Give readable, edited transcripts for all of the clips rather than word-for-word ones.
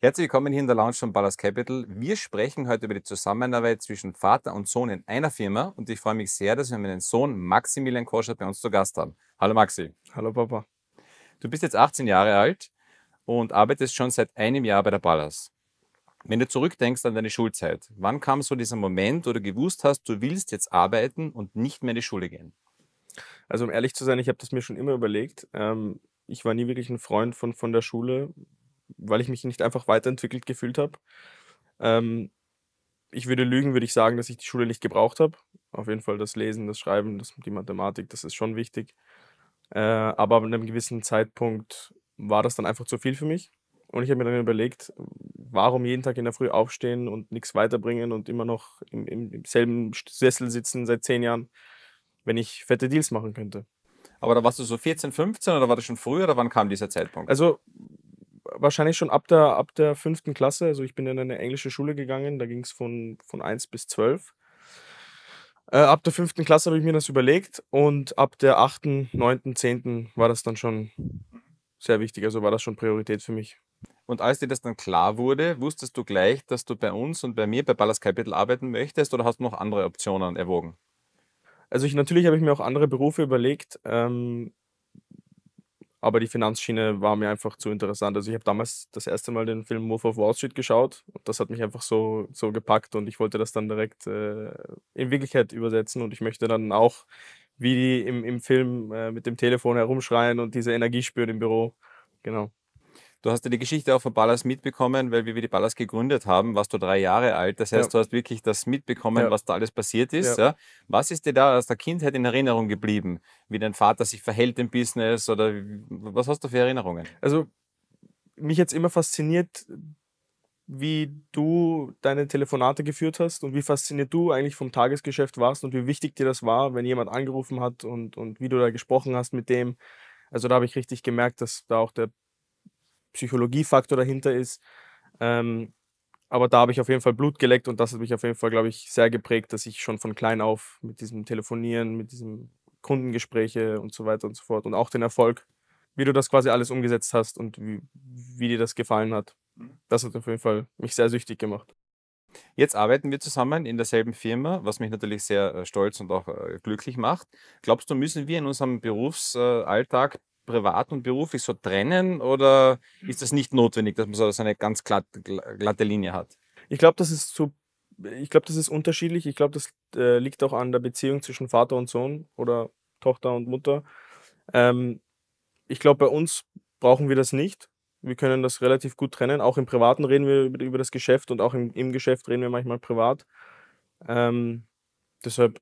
Herzlich willkommen hier in der Lounge von Pallas Capital. Wir sprechen heute über die Zusammenarbeit zwischen Vater und Sohn in einer Firma und ich freue mich sehr, dass wir meinen Sohn Maximilian Koschat bei uns zu Gast haben. Hallo Maxi. Hallo Papa. Du bist jetzt 18 Jahre alt und arbeitest schon seit einem Jahr bei der Pallas. Wenn du zurückdenkst an deine Schulzeit, wann kam so dieser Moment, wo du gewusst hast, du willst jetzt arbeiten und nicht mehr in die Schule gehen? Also um ehrlich zu sein, ich habe das mir schon immer überlegt. Ich war nie wirklich ein Freund von der Schule, weil ich mich nicht einfach weiterentwickelt gefühlt habe. Ich würde lügen, würde ich sagen, dass ich die Schule nicht gebraucht habe. Auf jeden Fall das Lesen, das Schreiben, die Mathematik, das ist schon wichtig. Aber ab einem gewissen Zeitpunkt war das dann einfach zu viel für mich. Und ich habe mir dann überlegt, warum jeden Tag in der Früh aufstehen und nichts weiterbringen und immer noch im selben Sessel sitzen seit 10 Jahren, wenn ich fette Deals machen könnte. Aber da warst du so 14, 15 oder war das schon früher oder wann kam dieser Zeitpunkt? Also wahrscheinlich schon ab der 5. Klasse. Also ich bin in eine englische Schule gegangen, da ging es von 1 bis 12. Ab der 5. Klasse habe ich mir das überlegt und ab der 8., 9., 10. war das dann schon sehr wichtig. Also war das schon Priorität für mich. Und als dir das dann klar wurde, wusstest du gleich, dass du bei uns und bei mir bei Pallas Capital arbeiten möchtest oder hast du noch andere Optionen erwogen? Also natürlich habe ich mir auch andere Berufe überlegt, aber die Finanzschiene war mir einfach zu interessant. Also ich habe damals das erste Mal den Film Wolf of Wall Street geschaut und das hat mich einfach so gepackt und ich wollte das dann direkt in Wirklichkeit übersetzen und ich möchte dann auch, wie die im Film mit dem Telefon herumschreien und diese Energie spüren im Büro. Genau. Du hast ja die Geschichte auch von Pallas mitbekommen, weil wie wir die Pallas gegründet haben, warst du 3 Jahre alt. Das heißt, ja, du hast wirklich das mitbekommen, ja, was da alles passiert ist. Ja. Ja. Was ist dir da aus der Kindheit in Erinnerung geblieben? Wie dein Vater sich verhält im Business oder was hast du für Erinnerungen? Also mich hat es immer fasziniert, wie du deine Telefonate geführt hast und wie fasziniert du eigentlich vom Tagesgeschäft warst und wie wichtig dir das war, wenn jemand angerufen hat und wie du da gesprochen hast mit dem. Also da habe ich richtig gemerkt, dass da auch der Psychologiefaktor dahinter ist, aber da habe ich auf jeden Fall Blut geleckt und das hat mich auf jeden Fall, glaube ich, sehr geprägt, dass ich schon von klein auf mit diesem Telefonieren, mit diesen Kundengespräche und so weiter und so fort und auch den Erfolg, wie du das quasi alles umgesetzt hast und wie dir das gefallen hat. Das hat auf jeden Fall mich sehr süchtig gemacht. Jetzt arbeiten wir zusammen in derselben Firma, was mich natürlich sehr stolz und auch glücklich macht. Glaubst du, müssen wir in unserem Berufsalltag privat und beruflich so trennen oder ist das nicht notwendig, dass man so eine ganz glatte Linie hat? Ich glaube, das ist unterschiedlich. Ich glaube, das liegt auch an der Beziehung zwischen Vater und Sohn oder Tochter und Mutter. Ich glaube, bei uns brauchen wir das nicht. Wir können das relativ gut trennen. Auch im Privaten reden wir über das Geschäft und auch im Geschäft reden wir manchmal privat. Deshalb,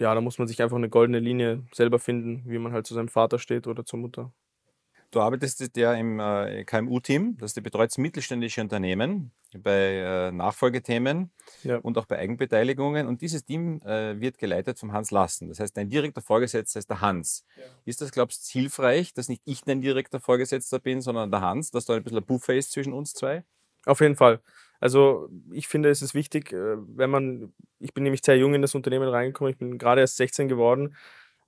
ja, da muss man sich einfach eine goldene Linie selber finden, wie man halt zu seinem Vater steht oder zur Mutter. Du arbeitest ja im KMU-Team, das betreut mittelständische Unternehmen bei Nachfolgethemen, ja, und auch bei Eigenbeteiligungen. Und dieses Team wird geleitet vom Hans Lassen. Das heißt, dein direkter Vorgesetzter ist der Hans. Ja. Ist das, glaubst du, hilfreich, dass nicht ich dein direkter Vorgesetzter bin, sondern der Hans, dass da ein bisschen ein Buffer ist zwischen uns zwei? Auf jeden Fall. Also ich finde, es ist wichtig, wenn man, ich bin nämlich sehr jung in das Unternehmen reingekommen, ich bin gerade erst 16 geworden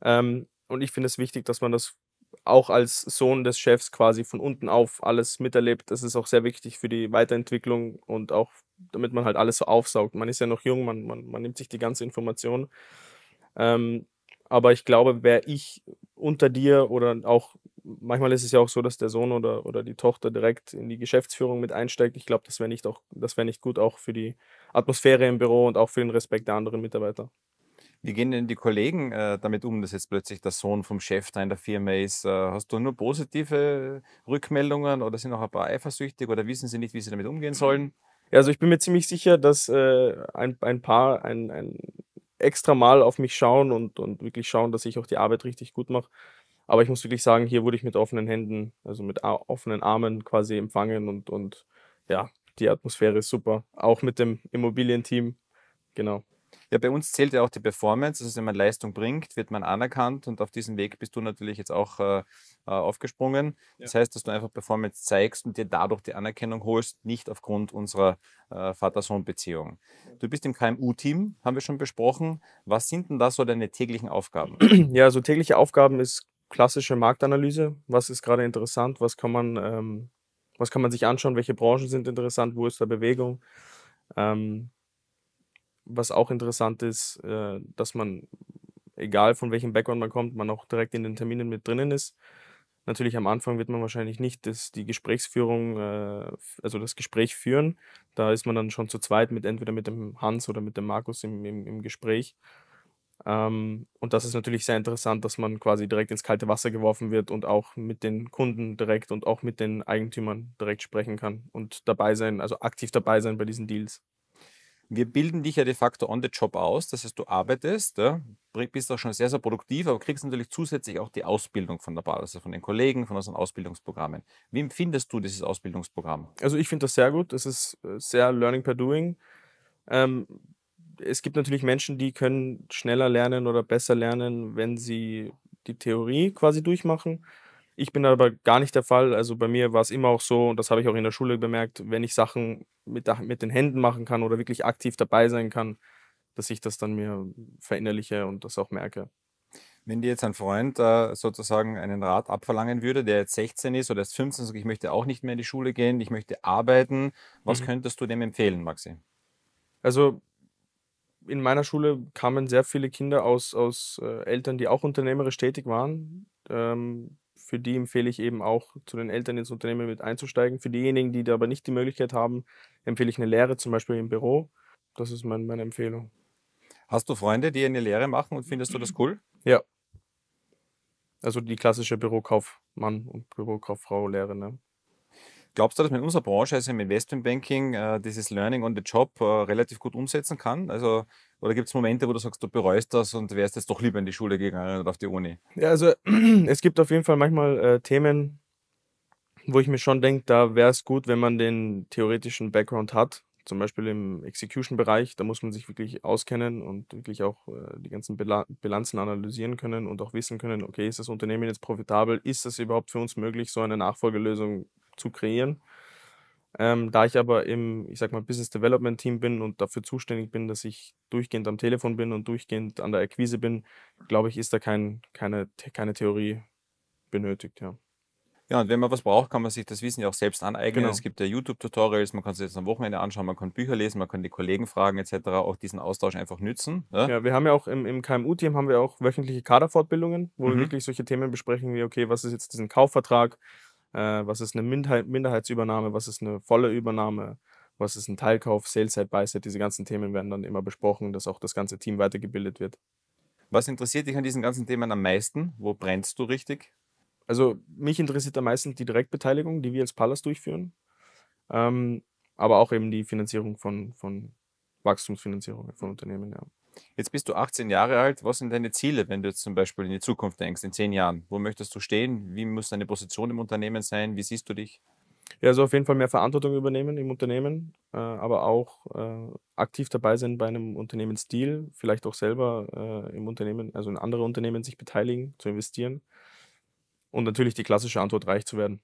und ich finde es wichtig, dass man das auch als Sohn des Chefs quasi von unten auf alles miterlebt. Das ist auch sehr wichtig für die Weiterentwicklung und auch, damit man halt alles so aufsaugt. Man ist ja noch jung, man nimmt sich die ganze Information. Aber ich glaube, wäre ich unter dir oder auch, manchmal ist es ja auch so, dass der Sohn oder die Tochter direkt in die Geschäftsführung mit einsteigt. Ich glaube, das wäre nicht gut, auch für die Atmosphäre im Büro und auch für den Respekt der anderen Mitarbeiter. Wie gehen denn die Kollegen damit um, dass jetzt plötzlich der Sohn vom Chef da in der Firma ist? Hast du nur positive Rückmeldungen oder sind auch ein paar eifersüchtig oder wissen sie nicht, wie sie damit umgehen sollen? Ja, also ich bin mir ziemlich sicher, dass ein paar extra Mal auf mich schauen und wirklich schauen, dass ich auch die Arbeit richtig gut mache. Aber ich muss wirklich sagen, hier wurde ich mit offenen Händen, also mit offenen Armen quasi empfangen und ja, die Atmosphäre ist super. Auch mit dem Immobilienteam, genau. Ja, bei uns zählt ja auch die Performance, also wenn man Leistung bringt, wird man anerkannt und auf diesem Weg bist du natürlich jetzt auch aufgesprungen. Ja. Das heißt, dass du einfach Performance zeigst und dir dadurch die Anerkennung holst, nicht aufgrund unserer Vater-Sohn-Beziehung. Du bist im KMU-Team, haben wir schon besprochen. Was sind denn da so deine täglichen Aufgaben? Ja, so tägliche Aufgaben ist klassische Marktanalyse. Was ist gerade interessant? Was kann man was kann man sich anschauen, welche Branchen sind interessant, wo ist da Bewegung. Was auch interessant ist, dass man, egal von welchem Background man kommt, man auch direkt in den Terminen mit drinnen ist. Natürlich am Anfang wird man wahrscheinlich nicht die Gesprächsführung, also das Gespräch führen. Da ist man dann schon zu zweit, entweder mit dem Hans oder mit dem Markus im Gespräch. Und das ist natürlich sehr interessant, dass man quasi direkt ins kalte Wasser geworfen wird und auch mit den Kunden direkt und auch mit den Eigentümern direkt sprechen kann und dabei sein, also aktiv dabei sein bei diesen Deals. Wir bilden dich ja de facto on the job aus, das heißt, du arbeitest, bist auch schon sehr, sehr produktiv, aber kriegst natürlich zusätzlich auch die Ausbildung von der Pallas, also von den Kollegen, von unseren Ausbildungsprogrammen. Wie empfindest du dieses Ausbildungsprogramm? Also ich finde das sehr gut, es ist sehr Learning by Doing. Es gibt natürlich Menschen, die können schneller lernen oder besser lernen, wenn sie die Theorie quasi durchmachen. Ich bin aber gar nicht der Fall, also bei mir war es immer auch so, und das habe ich auch in der Schule bemerkt, wenn ich Sachen mit den Händen machen kann oder wirklich aktiv dabei sein kann, dass ich das dann mir verinnerliche und das auch merke. Wenn dir jetzt ein Freund sozusagen einen Rat abverlangen würde, der jetzt 16 ist oder jetzt 15, sagt, ich möchte auch nicht mehr in die Schule gehen, ich möchte arbeiten, was könntest du dem empfehlen, Maxi? Also in meiner Schule kamen sehr viele Kinder aus Eltern, die auch unternehmerisch tätig waren. Für die empfehle ich eben auch, zu den Eltern ins Unternehmen mit einzusteigen. Für diejenigen, die da aber nicht die Möglichkeit haben, empfehle ich eine Lehre, zum Beispiel im Büro. Das ist meine Empfehlung. Hast du Freunde, die eine Lehre machen und findest du das cool? Ja. Also die klassische Bürokaufmann- und Bürokauffrau-Lehre. Ne? Glaubst du, dass man in unserer Branche, also im Investmentbanking, dieses Learning on the Job relativ gut umsetzen kann? Also, oder gibt es Momente, wo du sagst, du bereust das und wärst jetzt doch lieber in die Schule gegangen oder auf die Uni? Ja, also es gibt auf jeden Fall manchmal Themen, wo ich mir schon denke, da wäre es gut, wenn man den theoretischen Background hat. Zum Beispiel im Execution-Bereich, da muss man sich wirklich auskennen und wirklich auch die ganzen Bilanzen analysieren können und auch wissen können, okay, ist das Unternehmen jetzt profitabel? Ist das überhaupt für uns möglich, so eine Nachfolgelösung zu kreieren? Da ich aber im, ich sag mal, Business Development Team bin und dafür zuständig bin, dass ich durchgehend am Telefon bin und durchgehend an der Akquise bin, glaube ich, ist da keine Theorie benötigt, ja. Ja, und wenn man was braucht, kann man sich das Wissen ja auch selbst aneignen. Genau. Es gibt ja YouTube-Tutorials, man kann es jetzt am Wochenende anschauen, man kann Bücher lesen, man kann die Kollegen fragen etc. Auch diesen Austausch einfach nützen. Ja, ja, wir haben ja auch im KMU-Team haben wir auch wöchentliche Kaderfortbildungen, wo wir wirklich solche Themen besprechen wie, okay, was ist jetzt diesen Kaufvertrag, was ist eine Minderheitsübernahme, was ist eine volle Übernahme, was ist ein Teilkauf, Sales-Side, Buy-Side, diese ganzen Themen werden dann immer besprochen, dass auch das ganze Team weitergebildet wird. Was interessiert dich an diesen ganzen Themen am meisten? Wo brennst du richtig? Also mich interessiert am meisten die Direktbeteiligung, die wir als Pallas durchführen, aber auch eben die Finanzierung von Wachstumsfinanzierung von Unternehmen. Ja. Jetzt bist du 18 Jahre alt. Was sind deine Ziele, wenn du jetzt zum Beispiel in die Zukunft denkst, in 10 Jahren? Wo möchtest du stehen? Wie muss deine Position im Unternehmen sein? Wie siehst du dich? Ja, also auf jeden Fall mehr Verantwortung übernehmen im Unternehmen, aber auch aktiv dabei sein bei einem Unternehmensstil, vielleicht auch selber im Unternehmen, also in andere Unternehmen sich beteiligen, zu investieren. Und natürlich die klassische Antwort, reich zu werden.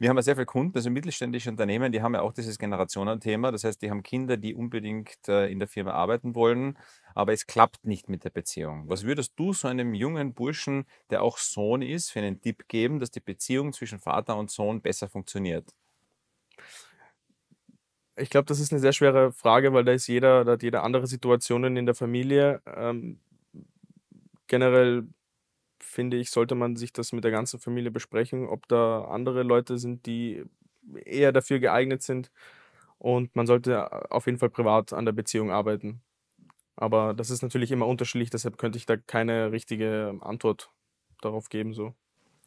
Wir haben ja sehr viele Kunden, also mittelständische Unternehmen, die haben ja auch dieses Generationenthema. Das heißt, die haben Kinder, die unbedingt in der Firma arbeiten wollen, aber es klappt nicht mit der Beziehung. Was würdest du so einem jungen Burschen, der auch Sohn ist, für einen Tipp geben, dass die Beziehung zwischen Vater und Sohn besser funktioniert? Ich glaube, das ist eine sehr schwere Frage, weil da hat jeder andere Situationen in der Familie. Generell finde ich, sollte man sich das mit der ganzen Familie besprechen, ob da andere Leute sind, die eher dafür geeignet sind. Und man sollte auf jeden Fall privat an der Beziehung arbeiten. Aber das ist natürlich immer unterschiedlich, deshalb könnte ich da keine richtige Antwort darauf geben. So.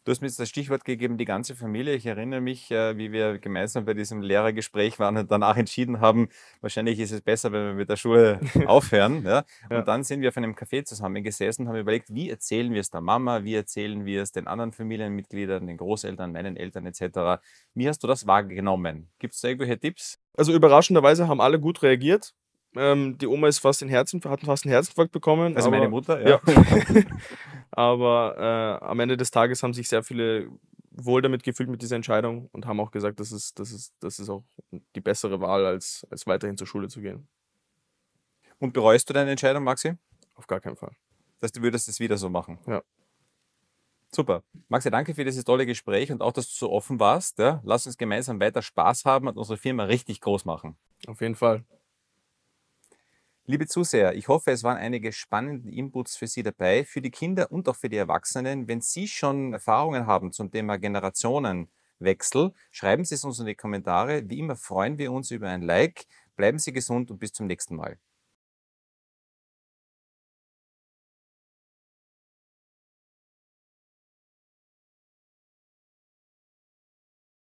Du hast mir jetzt das Stichwort gegeben, die ganze Familie. Ich erinnere mich, wie wir gemeinsam bei diesem Lehrergespräch waren und danach entschieden haben, wahrscheinlich ist es besser, wenn wir mit der Schule aufhören. Ja? Ja. Und dann sind wir auf einem Café zusammengesessen und haben überlegt, wie erzählen wir es der Mama, wie erzählen wir es den anderen Familienmitgliedern, den Großeltern, meinen Eltern etc. Wie hast du das wahrgenommen? Gibt es da irgendwelche Tipps? Also überraschenderweise haben alle gut reagiert. Die Oma ist hat fast einen Herzinfarkt bekommen. Also meine Mutter, ja. Aber am Ende des Tages haben sich sehr viele wohl damit gefühlt mit dieser Entscheidung und haben auch gesagt, das ist auch die bessere Wahl, als weiterhin zur Schule zu gehen. Und bereust du deine Entscheidung, Maxi? Auf gar keinen Fall. Das heißt, du würdest es wieder so machen? Ja. Super. Maxi, danke für dieses tolle Gespräch und auch, dass du so offen warst. Ja? Lass uns gemeinsam weiter Spaß haben und unsere Firma richtig groß machen. Auf jeden Fall. Liebe Zuseher, ich hoffe, es waren einige spannende Inputs für Sie dabei, für die Kinder und auch für die Erwachsenen. Wenn Sie schon Erfahrungen haben zum Thema Generationenwechsel, schreiben Sie es uns in die Kommentare. Wie immer freuen wir uns über ein Like. Bleiben Sie gesund und bis zum nächsten Mal.